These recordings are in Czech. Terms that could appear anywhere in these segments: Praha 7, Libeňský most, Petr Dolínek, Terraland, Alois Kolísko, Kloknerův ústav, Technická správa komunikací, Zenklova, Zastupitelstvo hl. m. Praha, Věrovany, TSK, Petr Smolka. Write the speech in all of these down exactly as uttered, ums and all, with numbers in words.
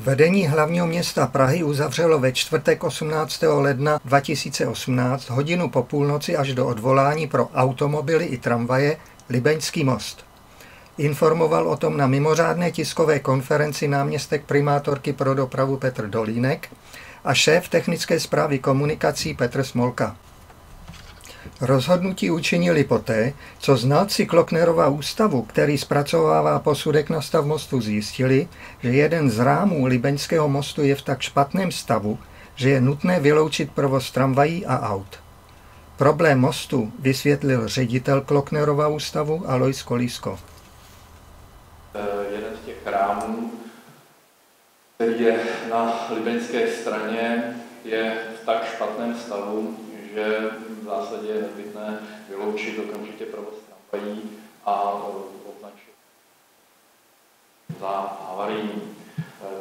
Vedení hlavního města Prahy uzavřelo ve čtvrtek osmnáctého ledna dva tisíce osmnáct hodinu po půlnoci až do odvolání pro automobily i tramvaje Libeňský most. Informoval o tom na mimořádné tiskové konferenci náměstek primátorky pro dopravu Petr Dolínek a šéf Technické správy komunikací Petr Smolka. Rozhodnutí učinili poté, co znalci Kloknerova ústavu, který zpracovává posudek na stav mostu, zjistili, že jeden z rámů Libeňského mostu je v tak špatném stavu, že je nutné vyloučit provoz tramvají a aut. Problém mostu vysvětlil ředitel Kloknerova ústavu Alois Kolísko. Jeden z těch rámů, který je na libeňské straně, je v tak špatném stavu, že v zásadě je nezbytné vyloučit okamžitě provoz tramvají a označit za havarijní.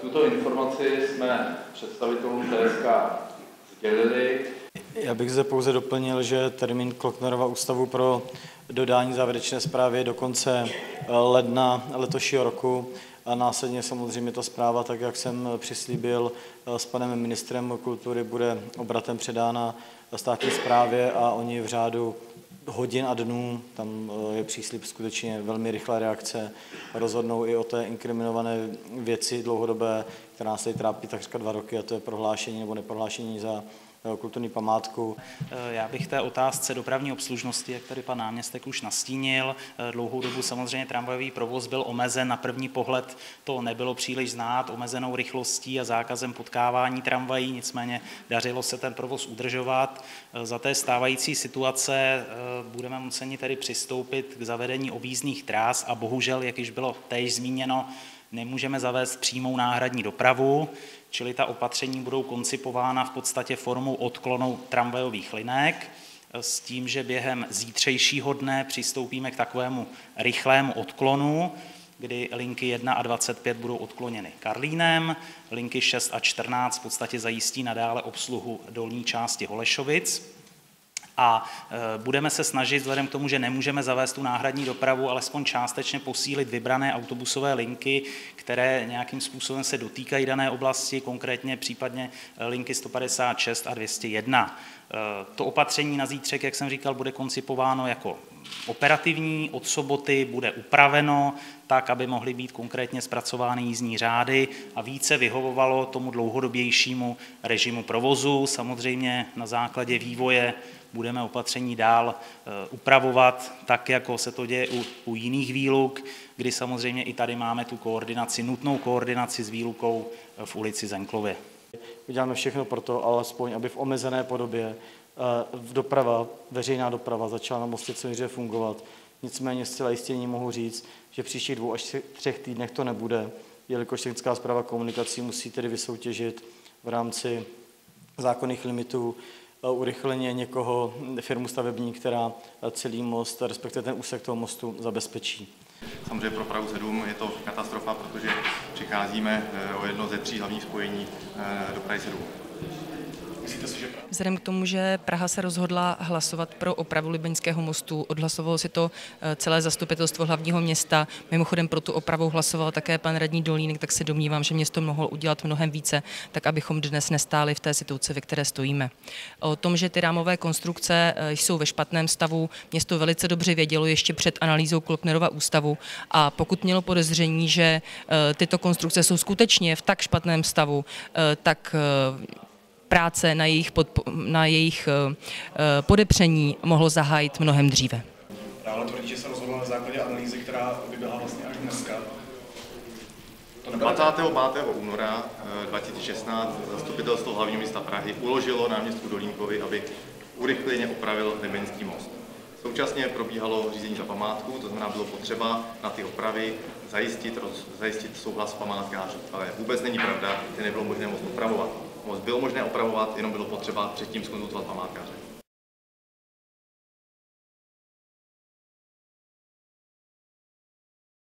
Tuto informaci jsme představitelům T S K sdělili. Já bych zde pouze doplnil, že termín Kloknerova ústavu pro dodání závěrečné zprávy je do konce ledna letošního roku a následně samozřejmě ta zpráva, tak jak jsem přislíbil s panem ministrem kultury, bude obratem předána státní správě a oni v řádu hodin a dnů, tam je příslib skutečně velmi rychlá reakce, rozhodnou i o té inkriminované věci dlouhodobé, která nás tady trápí takřka dva roky, a to je prohlášení nebo neprohlášení za kulturní památku. Já bych té otázce dopravní obslužnosti, jak tady pan náměstek už nastínil, dlouhou dobu samozřejmě tramvajový provoz byl omezen, na první pohled to nebylo příliš znát, omezenou rychlostí a zákazem potkávání tramvají, nicméně dařilo se ten provoz udržovat. Za té stávající situace budeme muset tady přistoupit k zavedení objízdných tras a bohužel, jak již bylo též zmíněno, nemůžeme zavést přímou náhradní dopravu, čili ta opatření budou koncipována v podstatě formou odklonu tramvajových linek s tím, že během zítřejšího dne přistoupíme k takovému rychlému odklonu, kdy linky jedna a dvacet pět budou odkloněny Karlínem, linky šest a čtrnáct v podstatě zajistí nadále obsluhu dolní části Holešovic. A budeme se snažit, vzhledem k tomu, že nemůžeme zavést tu náhradní dopravu, alespoň částečně posílit vybrané autobusové linky, které nějakým způsobem se dotýkají dané oblasti, konkrétně případně linky sto padesát šest a dvě stě jedna. To opatření na zítřek, jak jsem říkal, bude koncipováno jako operativní, od soboty bude upraveno tak, aby mohly být konkrétně zpracovány jízdní řády a více vyhovovalo tomu dlouhodobějšímu režimu provozu. Samozřejmě na základě vývoje budeme opatření dál upravovat, tak jako se to děje u, u jiných výluk, kdy samozřejmě i tady máme tu koordinaci, nutnou koordinaci s výlukou v ulici Zenklově. Uděláme všechno pro to, alespoň aby v omezené podobě doprava, veřejná doprava začala na mostě co nejdříve fungovat. Nicméně zcela jistě mohu říct, že v příštích dvou až třech týdnech to nebude, jelikož Technická správa komunikací musí tedy vysoutěžit v rámci zákonných limitů urychleně někoho, firmu stavební, která celý most, respektive ten úsek toho mostu, zabezpečí. Samozřejmě pro Prahu sedm je to katastrofa, protože přicházíme o jedno ze tří hlavních spojení do Prahy sedm. Vzhledem k tomu, že Praha se rozhodla hlasovat pro opravu Libeňského mostu, odhlasovalo si to celé zastupitelstvo hlavního města, mimochodem pro tu opravu hlasoval také pan radní Dolínek, tak se domnívám, že město mohlo udělat mnohem více, tak abychom dnes nestáli v té situaci, ve které stojíme. O tom, že ty rámové konstrukce jsou ve špatném stavu, město velice dobře vědělo ještě před analýzou Kloknerova ústavu, a pokud mělo podezření, že tyto konstrukce jsou skutečně v tak špatném stavu, tak práce na jejich, podpo, na jejich uh, podepření mohlo zahájit mnohem dříve. Dále tvrdí, že se rozhodla na základě analýzy, která by byla vlastně až dneska. dvacátého pátého února dva tisíce šestnáct zastupitelstvo hlavního města Prahy uložilo náměstku Dolínkovi, aby urychleně opravil Libeňský most. Současně probíhalo řízení za památku, to znamená, bylo potřeba na ty opravy zajistit, roz, zajistit souhlas památkářů, ale vůbec není pravda, že nebylo možné most opravovat. Bylo možné opravovat, jenom bylo potřeba předtím zkonzultovat památkáře.